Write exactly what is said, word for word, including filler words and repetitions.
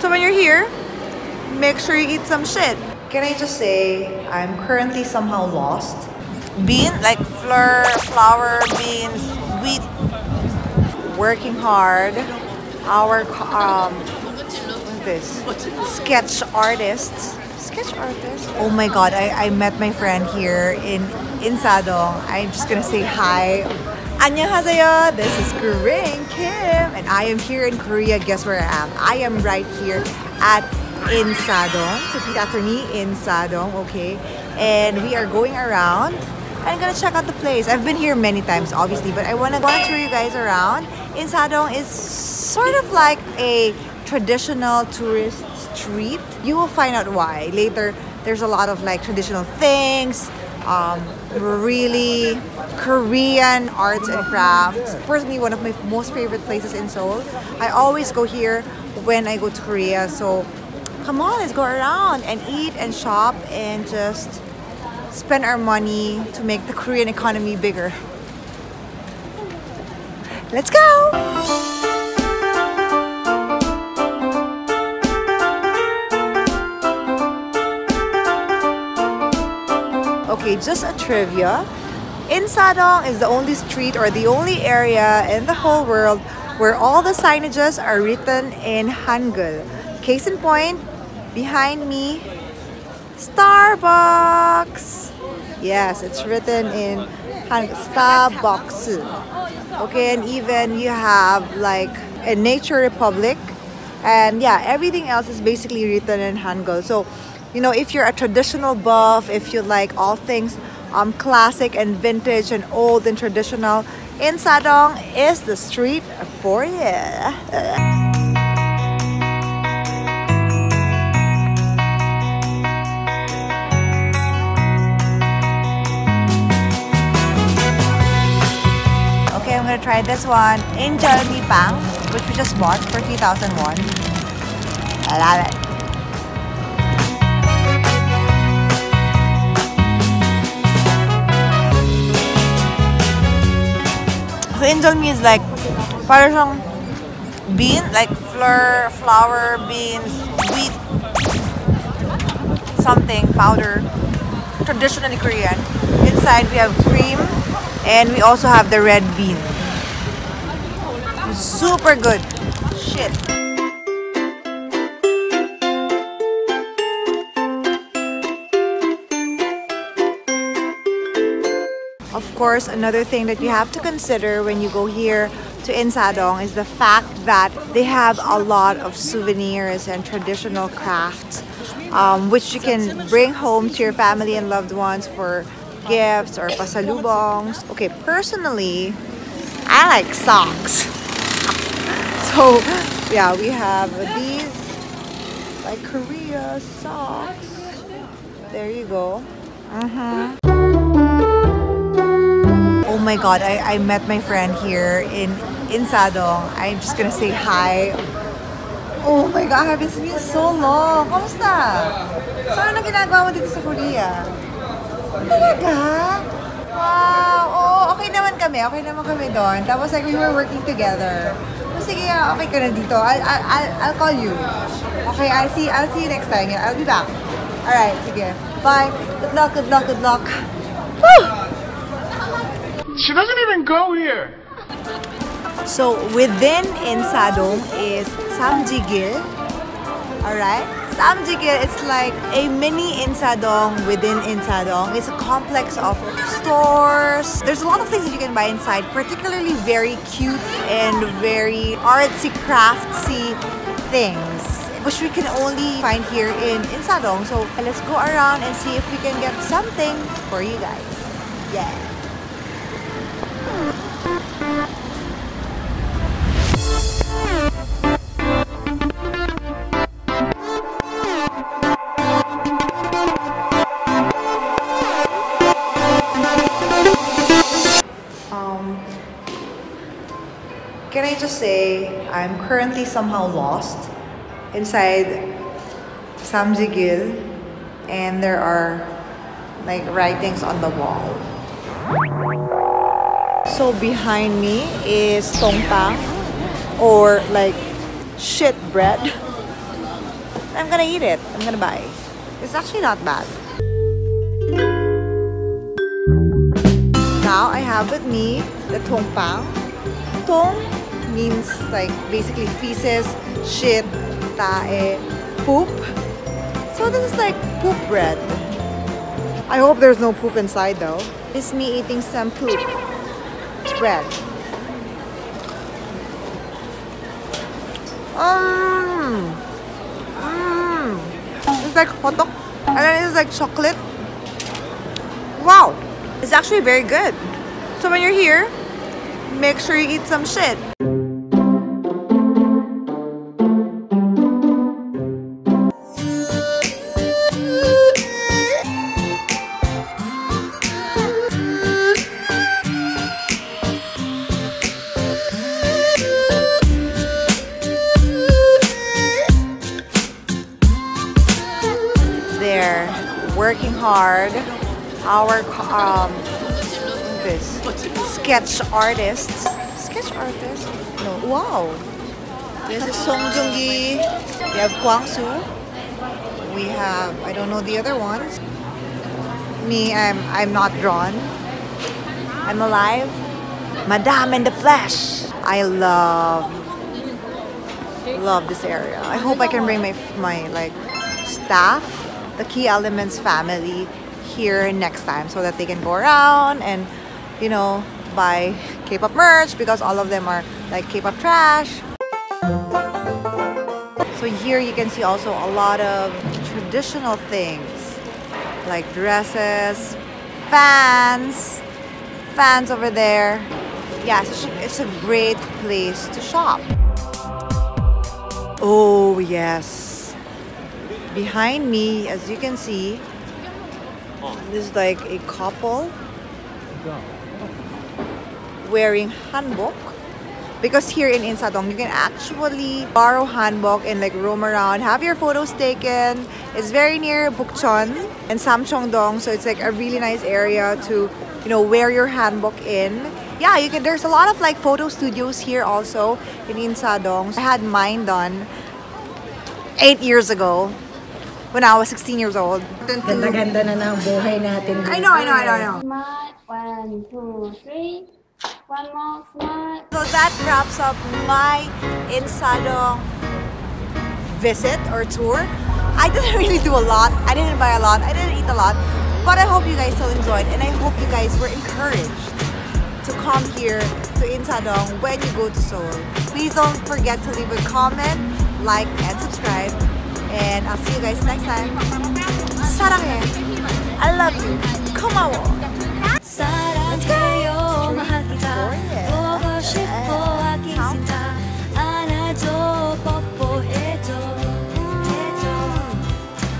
So when you're here, make sure you eat some shit. Can I just say, I'm currently somehow lost. Bean, like flour, flour, beans, wheat. Working hard. Our, um, what's this? Sketch artists. Sketch artists? Oh my god, I, I met my friend here in Insadong. I'm just gonna say hi. Annyeonghaseyo, this is Kring Kim. And I am here in Korea. Guess where I am? I am right here at Insadong. Repeat after me, Insadong, okay? And we are going around. I'm gonna check out the place. I've been here many times, obviously, but I wanna go tour you guys around. Insadong is sort of like a traditional tourist street. You will find out why later. There's a lot of like traditional things, um, really Korean arts and crafts. Personally, one of my most favorite places in Seoul. I always go here when I go to Korea. So come on, let's go around and eat and shop and just spend our money to make the Korean economy bigger. Let's go! Okay, just a trivia. Insadong is the only street or the only area in the whole world where all the signages are written in Hangul. Case in point, behind me, Starbucks. Yes, it's written in Hangul. Starbucks. Okay, and even you have like a Nature Republic, and yeah, everything else is basically written in Hangul. So, you know, if you're a traditional buff, if you like all things um classic and vintage and old and traditional, Insadong is the street for you. I'm gonna try this one, Injeolmi Pang, which we just bought for three thousand won. I love it. So Injeolmi is like, parang bean, like flour, flour, beans, wheat, something, powder, traditionally Korean. Inside we have cream, and we also have the red bean. Super good. Shit. Of course, another thing that you have to consider when you go here to Insadong is the fact that they have a lot of souvenirs and traditional crafts, um, which you can bring home to your family and loved ones for gifts or pasalubongs. Okay, personally, I like socks. So, yeah, we have these like Korea socks. There you go. Uh-huh. Oh my god, I, I met my friend here in Insadong. I'm just gonna say hi. Oh my god, I haven't seen you so long. Kamusta? So, ano ginagawa mo dito sa Korea? Talaga? Wow! Oh, okay naman kami. Okay naman kami doon. Tapos like we were working together. So, sige, okay ka na dito. I'll, I'll, I'll call you. Okay, I'll see, I'll see you next time. I'll be back. Alright, sige. Bye. Good luck, good luck, good luck. Woo! She doesn't even go here! So, within Insadong is Samjigil. Alright? Samjigil, it's like a mini Insadong within Insadong. It's a complex of stores. There's a lot of things that you can buy inside, particularly very cute and very artsy, craftsy things, which we can only find here in Insadong. So let's go around and see if we can get something for you guys. Yeah. Can I just say, I'm currently somehow lost inside Samjigil, and there are like writings on the wall. So behind me is ttongppang, or like shit bread. I'm gonna eat it. I'm gonna buy. It's actually not bad. Now I have with me the ttongppang. Tong means like basically feces, shit, tae, poop. So this is like poop bread. I hope there's no poop inside though. This is me eating some poop bread. Um, mm. It's like hotok, and then it's like chocolate. Wow, it's actually very good. So when you're here, make sure you eat some shit. Working hard, our um, this sketch artists, sketch artists. No, wow, this is Song Joong Ki. We have Kwang Soo. We have I don't know the other ones. Me, I'm I'm not drawn. I'm alive. Madame in the flesh. I love love this area. I hope I can bring my my like staff. The Key Elements family here next time so that they can go around and, you know, buy K-pop merch because all of them are like K-pop trash. So here you can see also a lot of traditional things like dresses, fans, fans over there. Yeah, it's a, it's a great place to shop. Oh yes. Behind me, as you can see, this is like a couple wearing hanbok. Because here in Insadong, you can actually borrow hanbok and like roam around, have your photos taken. It's very near Bukchon and Samcheongdong, so it's like a really nice area to, you know, wear your hanbok in. Yeah, you can. There's a lot of like photo studios here also in Insadong. I had mine done eight years ago. When I was sixteen years old. Ganda-ganda na ng buhay natin. I know, I know, I know, I know. Smile, one, two, three. One more smile. So that wraps up my Insadong visit or tour. I didn't really do a lot. I didn't buy a lot. I didn't eat a lot. But I hope you guys still enjoyed. And I hope you guys were encouraged to come here to Insadong when you go to Seoul. Please don't forget to leave a comment, like, and subscribe. And I'll see you guys next time. 사랑해. I love you. 고마워.